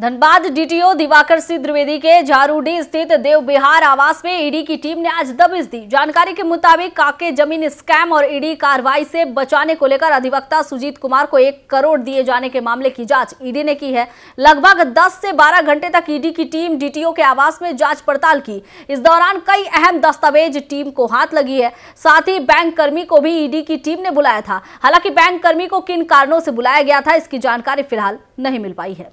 Dhanbad DTO Diwakar Singh Dwivedi के झारूडी स्थित देव बिहार आवास में ईडी की टीम ने आज दबिश दी। जानकारी के मुताबिक काके जमीन स्कैम और ईडी कार्रवाई से बचाने को लेकर अधिवक्ता सुजीत कुमार को 1 करोड़ दिए जाने के मामले की जांच ईडी ने की है। लगभग 10 से 12 घंटे तक ईडी की टीम डीटीओ के आवास में जांच पड़ताल की। इस दौरान कई अहम दस्तावेज टीम को हाथ लगी है। साथ ही बैंक कर्मी को भी ईडी की टीम ने बुलाया था। हालांकि बैंक कर्मी को किन कारणों से बुलाया गया था इसकी जानकारी फिलहाल नहीं मिल पाई है।